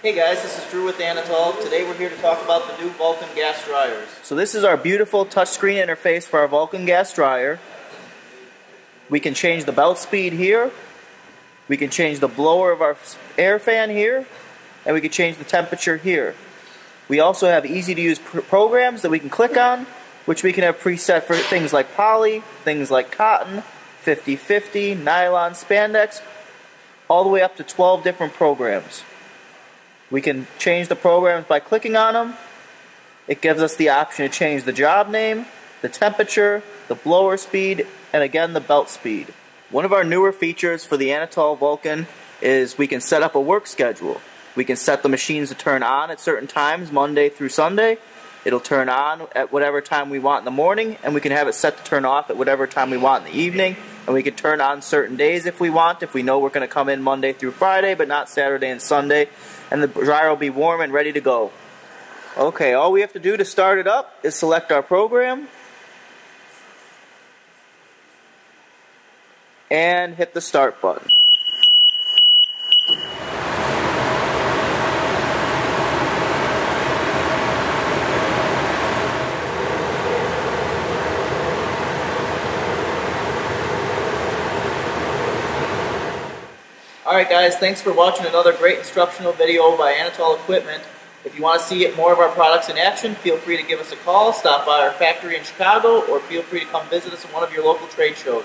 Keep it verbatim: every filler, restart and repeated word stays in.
Hey guys, this is Drew with Anatol. Today we're here to talk about the new Vulcan gas dryers. So this is our beautiful touchscreen interface for our Vulcan gas dryer. We can change the belt speed here. We can change the blower of our air fan here. And we can change the temperature here. We also have easy to use pr programs that we can click on, which we can have preset for things like poly, things like cotton, fifty fifty, nylon, spandex, all the way up to twelve different programs. We can change the programs by clicking on them. It gives us the option to change the job name, the temperature, the blower speed, and again the belt speed. One of our newer features for the Anatol Vulcan is we can set up a work schedule. We can set the machines to turn on at certain times, Monday through Sunday. It'll turn on at whatever time we want in the morning, and we can have it set to turn off at whatever time we want in the evening. And we can turn on certain days if we want, if we know we're going to come in Monday through Friday, but not Saturday and Sunday. And the dryer will be warm and ready to go. Okay, all we have to do to start it up is select our program and hit the start button. Alright guys, thanks for watching another great instructional video by Anatol Equipment. If you want to see more of our products in action, feel free to give us a call, stop by our factory in Chicago, or feel free to come visit us at one of your local trade shows.